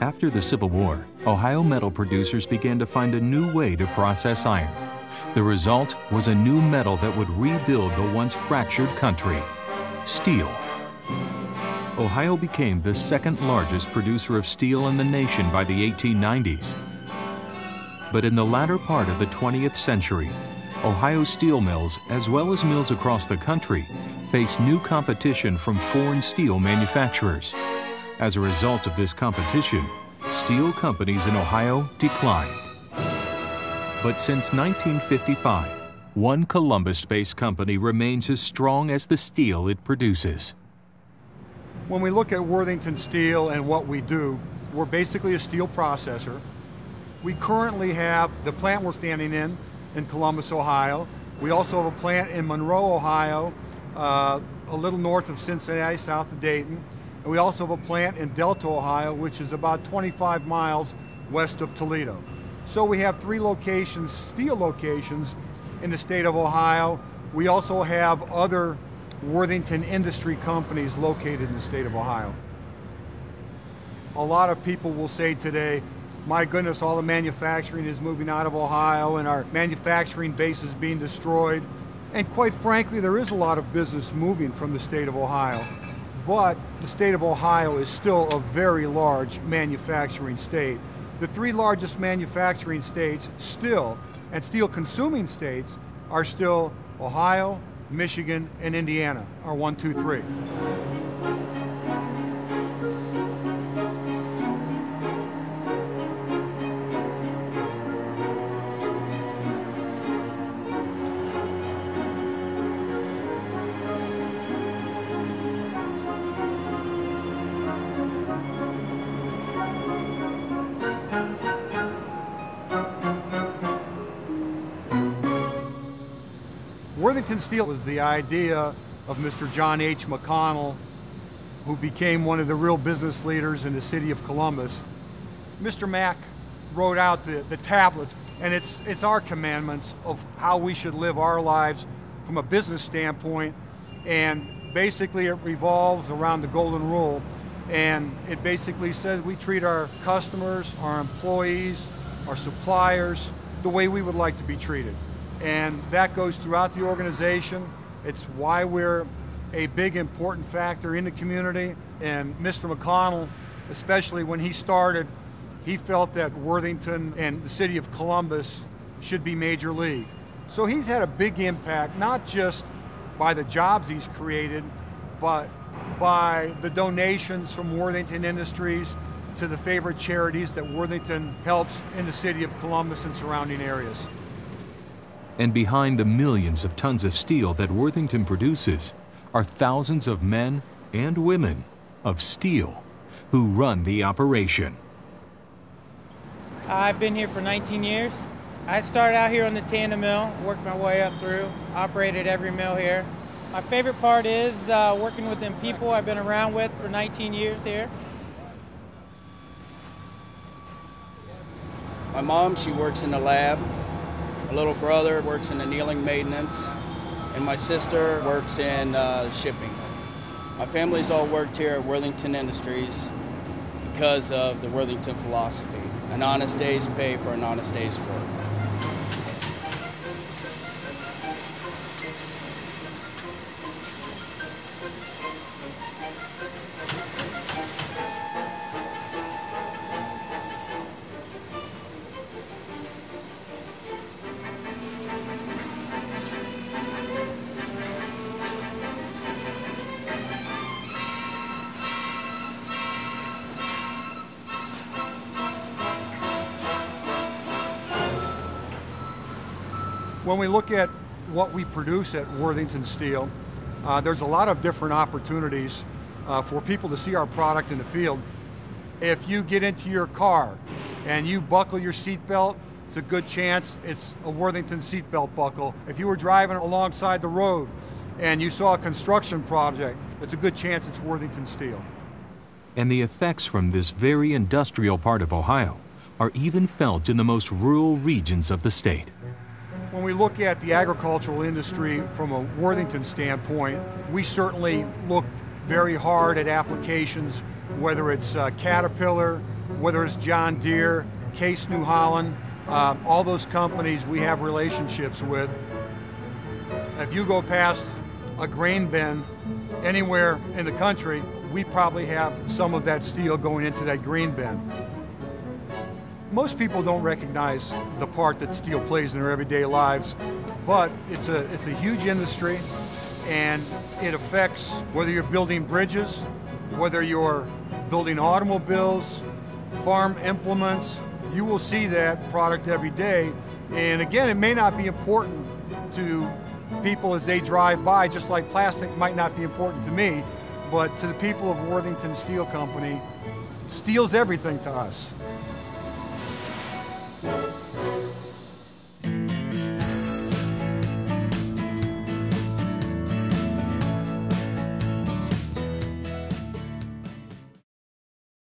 After the Civil War, Ohio metal producers began to find a new way to process iron. The result was a new metal that would rebuild the once fractured country, steel. Ohio became the second largest producer of steel in the nation by the 1890s. But in the latter part of the 20th century, Ohio steel mills, as well as mills across the country, faced new competition from foreign steel manufacturers. As a result of this competition, steel companies in Ohio declined. But since 1955, one Columbus-based company remains as strong as the steel it produces. When we look at Worthington Steel and what we do, we're basically a steel processor. We currently have the plant we're standing in Columbus, Ohio. We also have a plant in Monroe, Ohio, a little north of Cincinnati, south of Dayton. And we also have a plant in Delta, Ohio, which is about 25 miles west of Toledo. So we have three locations, steel locations, in the state of Ohio. We also have other Worthington industry companies located in the state of Ohio. A lot of people will say today, my goodness, all the manufacturing is moving out of Ohio and our manufacturing base is being destroyed. And quite frankly, there is a lot of business moving from the state of Ohio. But the state of Ohio is still a very large manufacturing state. The three largest manufacturing states still, and steel consuming states, are still Ohio, Michigan, and Indiana, are 1, 2, 3. Worthington Steel was the idea of Mr. John H. McConnell, who became one of the real business leaders in the city of Columbus. Mr. Mack wrote out the tablets, and it's our commandments of how we should live our lives from a business standpoint, and basically it revolves around the golden rule, and it basically says we treat our customers, our employees, our suppliers the way we would like to be treated. And that goes throughout the organization. It's why we're a big, important factor in the community. And Mr. McConnell, especially when he started, he felt that Worthington and the city of Columbus should be major league. So he's had a big impact, not just by the jobs he's created, but by the donations from Worthington Industries to the favorite charities that Worthington helps in the city of Columbus and surrounding areas. And behind the millions of tons of steel that Worthington produces are thousands of men and women of steel who run the operation. I've been here for 19 years. I started out here on the tandem mill, worked my way up through, operated every mill here. My favorite part is working with them people I've been around with for 19 years here. My mom, she works in the lab. My little brother works in annealing maintenance, and my sister works in shipping. My family's all worked here at Worthington Industries because of the Worthington philosophy. An honest day's pay for an honest day's work. When we look at what we produce at Worthington Steel, there's a lot of different opportunities for people to see our product in the field. If you get into your car and you buckle your seatbelt, it's a good chance it's a Worthington seatbelt buckle. If you were driving alongside the road and you saw a construction project, it's a good chance it's Worthington Steel. And the effects from this very industrial part of Ohio are even felt in the most rural regions of the state. When we look at the agricultural industry from a Worthington standpoint, we certainly look very hard at applications, whether it's Caterpillar, whether it's John Deere, Case New Holland, all those companies we have relationships with. If you go past a grain bin anywhere in the country, we probably have some of that steel going into that grain bin. Most people don't recognize the part that steel plays in their everyday lives, but it's a huge industry, and it affects whether you're building bridges, whether you're building automobiles, farm implements. You will see that product every day, and again, it may not be important to people as they drive by, just like plastic might not be important to me, but to the people of Worthington Steel Company, steel's everything to us.